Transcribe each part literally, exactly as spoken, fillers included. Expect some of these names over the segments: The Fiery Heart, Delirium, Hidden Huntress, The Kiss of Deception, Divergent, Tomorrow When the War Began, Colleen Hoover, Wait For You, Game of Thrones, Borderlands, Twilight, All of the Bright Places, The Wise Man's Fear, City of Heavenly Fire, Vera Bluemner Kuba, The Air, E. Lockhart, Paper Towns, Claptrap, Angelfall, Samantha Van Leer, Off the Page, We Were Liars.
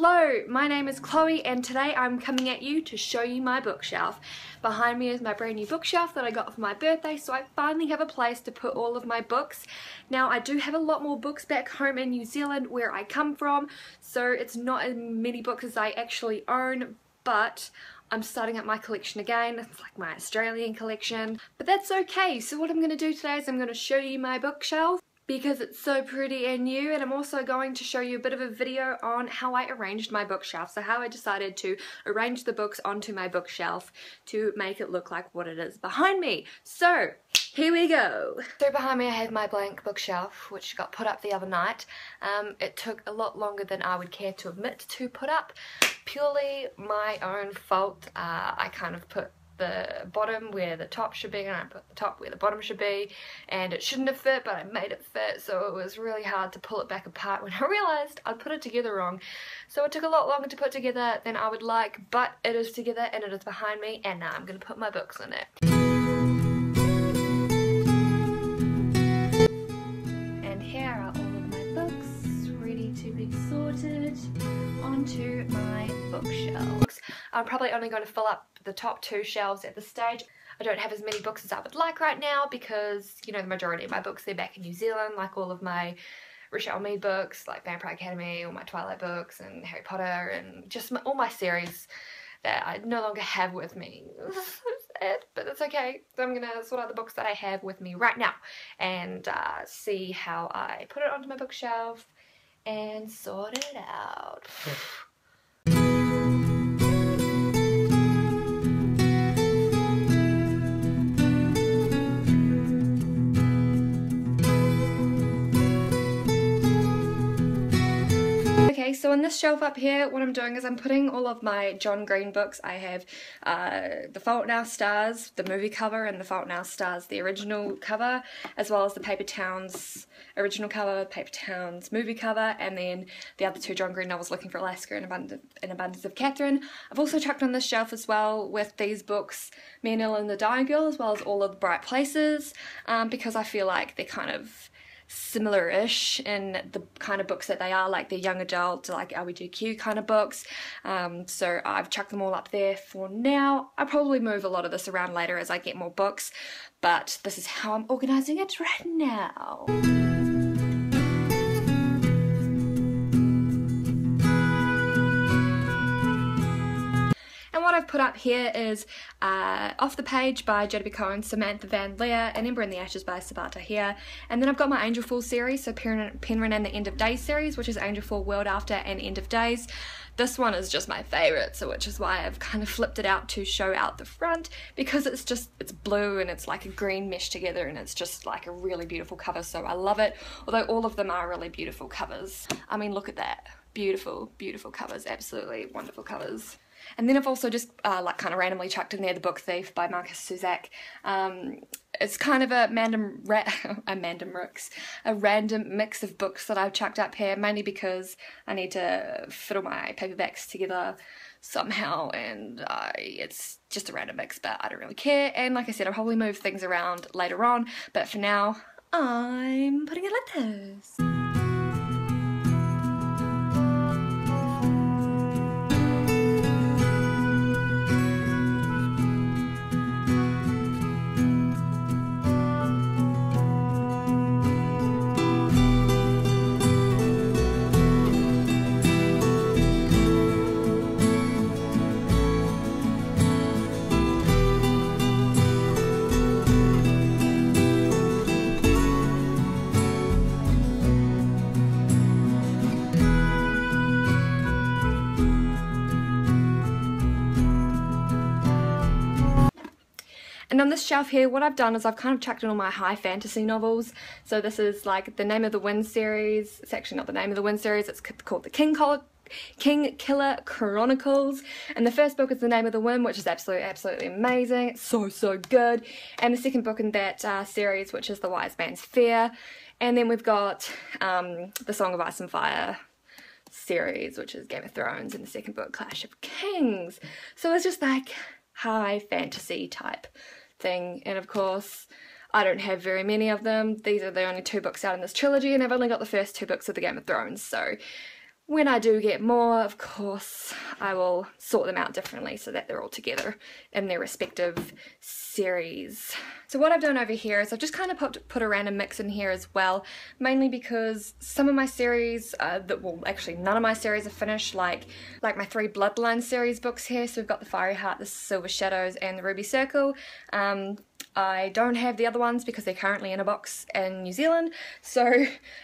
Hello, my name is Chloe and today I'm coming at you to show you my bookshelf. Behind me is my brand new bookshelf that I got for my birthday, so I finally have a place to put all of my books. Now I do have a lot more books back home in New Zealand where I come from, so it's not as many books as I actually own, but I'm starting up my collection again. It's like my Australian collection, but that's okay. So what I'm going to do today is I'm going to show you my bookshelf because it's so pretty and new, and I'm also going to show you a bit of a video on how I arranged my bookshelf, so how I decided to arrange the books onto my bookshelf to make it look like what it is behind me. So here we go. So behind me I have my blank bookshelf, which got put up the other night. Um, it took a lot longer than I would care to admit to put up, purely my own fault. Uh, I kind of put the bottom where the top should be and I put the top where the bottom should be, and it shouldn't have fit but I made it fit, so it was really hard to pull it back apart when I realised I'd put it together wrong. So it took a lot longer to put together than I would like, but it is together and it is behind me, and now I'm going to put my books in it. And here are all of my books ready to be sorted onto my bookshelf. I'm probably only going to fill up the top two shelves at this stage. I don't have as many books as I would like right now because, you know, the majority of my books, they're back in New Zealand, like all of my Richelle Mead books, like Vampire Academy, all my Twilight books and Harry Potter, and just my, all my series that I no longer have with me. Sad, but that's okay. So I'm gonna sort out the books that I have with me right now and uh, see how I put it onto my bookshelf and sort it out. So on this shelf up here, what I'm doing is I'm putting all of my John Green books. I have uh, The Fault in Our Stars, the movie cover, and The Fault in Our Stars, the original cover, as well as the Paper Towns original cover, Paper Towns movie cover, and then the other two John Green novels, Looking for Alaska and An Abundance of Catherine. I've also chucked on this shelf as well with these books, Me and Neil and the Dying Girl, as well as All of the Bright Places, um, because I feel like they're kind of similar-ish in the kind of books that they are, like the young adult, like L G B T Q kind of books, um, so I've chucked them all up there for now. I'll probably move a lot of this around later as I get more books, but this is how I'm organising it right now. And what I've put up here is uh, Off the Page by Jodi Cohn, Samantha Van Leer, and Ember in the Ashes by Sabata here. And then I've got my Angelfall series, so Penryn and the End of Days series, which is Angelfall, World After, and End of Days. This one is just my favourite, so which is why I've kind of flipped it out to show out the front, because it's just, it's blue and it's like a green mesh together and it's just like a really beautiful cover, so I love it. Although all of them are really beautiful covers. I mean, look at that. Beautiful, beautiful covers. Absolutely wonderful covers. And then I've also just uh, like kind of randomly chucked in there The Book Thief by Marcus Zusak. Um, it's kind of a random, ra a random mix, a random mix of books that I've chucked up here, mainly because I need to fiddle my paperbacks together somehow, and uh, it's just a random mix, but I don't really care. And like I said, I'll probably move things around later on, but for now, I'm putting it like this. And on this shelf here, what I've done is I've kind of chucked in all my high fantasy novels. So this is like the Name of the Wind series. It's actually not the Name of the Wind series, it's called the King Killer, King Killer Chronicles. And the first book is The Name of the Wind, which is absolutely, absolutely amazing. It's so, so good. And the second book in that uh, series, which is The Wise Man's Fear. And then we've got um, the Song of Ice and Fire series, which is Game of Thrones. And the second book, Clash of Kings. So it's just like high fantasy type thing, and of course I don't have very many of them. These are the only two books out in this trilogy, and I've only got the first two books of the Game of Thrones, so When I do get more, of course, I will sort them out differently so that they're all together in their respective series. So what I've done over here is I've just kind of put, put a random mix in here as well, mainly because some of my series, uh, that well actually none of my series are finished, like like my three Bloodline series books here. So we've got The Fiery Heart, The Silver Shadows and The Ruby Circle. Um, I don't have the other ones because they're currently in a box in New Zealand, so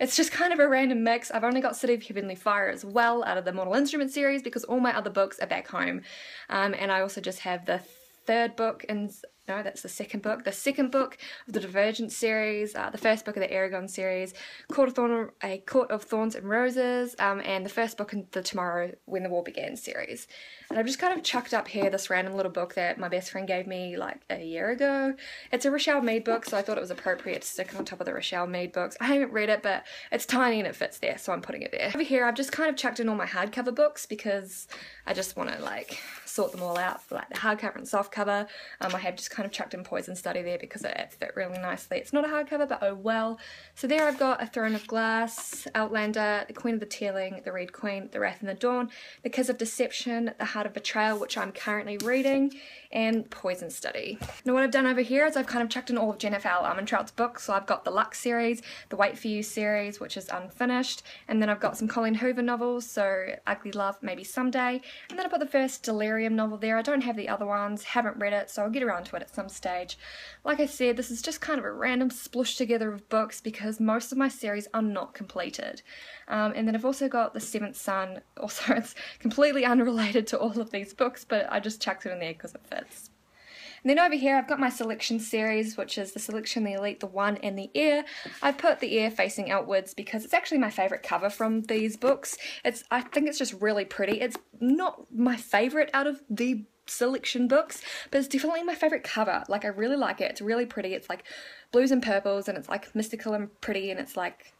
it's just kind of a random mix. I've only got City of Heavenly Fire as well out of the Mortal Instruments series because all my other books are back home, um, and I also just have the third book in, no that's the second book, the second book of the Divergent series, uh, the first book of the Eragon series, Court of, Thorn, A Court of Thorns and Roses, um, and the first book in the Tomorrow When the War Began series. And I've just kind of chucked up here this random little book that my best friend gave me like a year ago. It's a Richelle Mead book, so I thought it was appropriate to stick on top of the Richelle Mead books. I haven't read it, but it's tiny and it fits there, so I'm putting it there. Over here I've just kind of chucked in all my hardcover books because I just want to like sort them all out for like the hardcover and softcover. Um, I have just kind of chucked in Poison Study there because it, it fit really nicely. It's not a hardcover, but oh well. So there I've got A Throne of Glass, Outlander, The Queen of the Tearling, The Red Queen, The Wrath and the Dawn, The Kiss of Deception, The Heart of Betrayal, which I'm currently reading, and Poison Study. Now what I've done over here is I've kind of chucked in all of Jennifer L. Armentrout's books. So I've got the Lux series, the Wait For You series, which is unfinished, and then I've got some Colleen Hoover novels, so Ugly Love, Maybe Someday, and then I put the first Delirium novel there. I don't have the other ones, haven't read it, so I'll get around to it at some stage. Like I said, this is just kind of a random splush together of books because most of my series are not completed. Um, and then I've also got The Seventh Son. Also, it's completely unrelated to all of these books, but I just chucked it in there because it fits. And then over here I've got my Selection series, which is The Selection, The Elite, The One and The Air. I've put The Air facing outwards because it's actually my favourite cover from these books. It's I think it's just really pretty. It's not my favourite out of the Selection books, but it's definitely my favorite cover. Like, I really like it. It's really pretty. It's like blues and purples, and it's like mystical and pretty, and it's like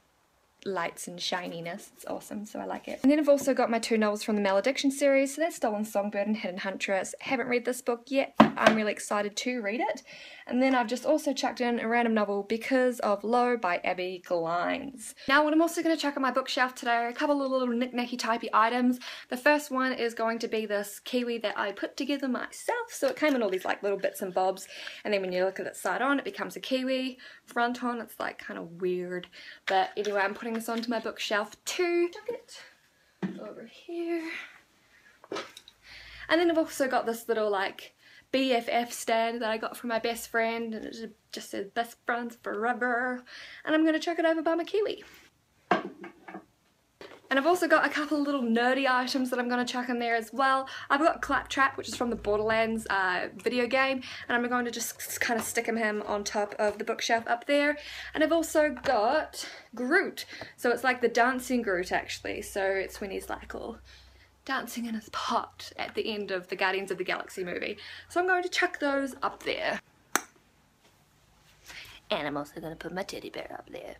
lights and shininess. It's awesome, so I like it. And then I've also got my two novels from the Malediction series, so that's Stolen Songbird and Hidden Huntress. Haven't read this book yet, but I'm really excited to read it. And then I've just also chucked in a random novel, Because of Low by Abby Glines. Now what I'm also going to chuck on my bookshelf today are a couple of little knick-knacky typey items. The first one is going to be this kiwi that I put together myself, so it came in all these like little bits and bobs, and then when you look at it side on it becomes a kiwi, front on it's like kind of weird, but anyway I'm putting this onto my bookshelf too. Tuck it over here. And then I've also got this little like B F F stand that I got from my best friend, and it just says best friends forever, and I'm gonna chuck it over by my kiwi. And I've also got a couple of little nerdy items that I'm going to chuck in there as well. I've got Claptrap, which is from the Borderlands uh, video game, and I'm going to just kind of stick him on top of the bookshelf up there. And I've also got Groot. So it's like the dancing Groot, actually. So it's when he's like all dancing in his pot at the end of the Guardians of the Galaxy movie. So I'm going to chuck those up there. And I'm also going to put my teddy bear up there.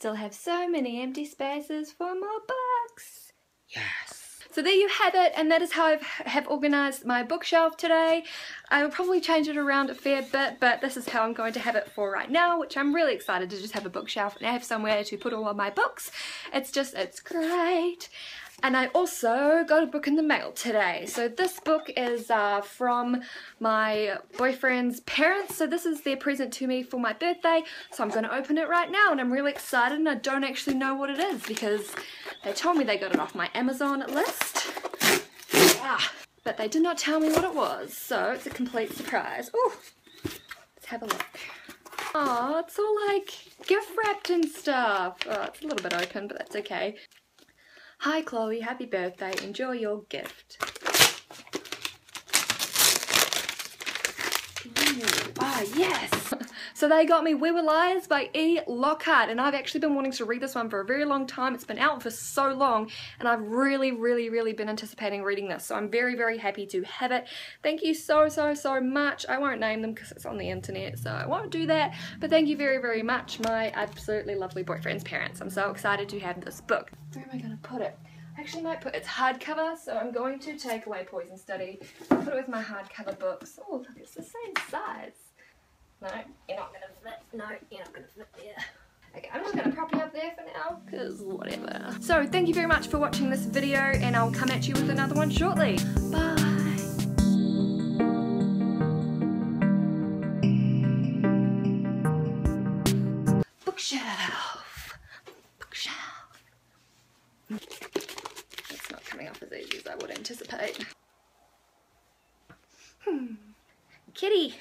Still have so many empty spaces for more books. Yes. So there you have it, and that is how I have organised my bookshelf today. I will probably change it around a fair bit, but this is how I'm going to have it for right now, which I'm really excited to just have a bookshelf and I have somewhere to put all of my books. It's just, it's great. And I also got a book in the mail today. So this book is uh, from my boyfriend's parents. So this is their present to me for my birthday. So I'm going to open it right now and I'm really excited, and I don't actually know what it is because they told me they got it off my Amazon list. Ah, but they did not tell me what it was. So it's a complete surprise. Oh, let's have a look. Oh, it's all like gift wrapped and stuff. Oh, it's a little bit open, but that's okay. Hi Chloe, happy birthday, enjoy your gift. Ah, oh, yes! So they got me We Were Liars by E. Lockhart, and I've actually been wanting to read this one for a very long time. It's been out for so long, and I've really, really, really been anticipating reading this, so I'm very, very happy to have it. Thank you so, so, so much. I won't name them because it's on the internet, so I won't do that, but thank you very, very much, my absolutely lovely boyfriend's parents. I'm so excited to have this book. Where am I going to put it? actually might put, it's hardcover, so I'm going to take away Poison Study, put it with my hardcover books. Oh look, it's the same size. No, you're not gonna fit, no, you're not gonna fit there. Okay, I'm just gonna prop you up there for now, cause whatever. So thank you very much for watching this video, and I'll come at you with another one shortly. Bye! Bookshelf! Bookshelf! It's not coming off as easy as I would anticipate. Hmm. Kitty!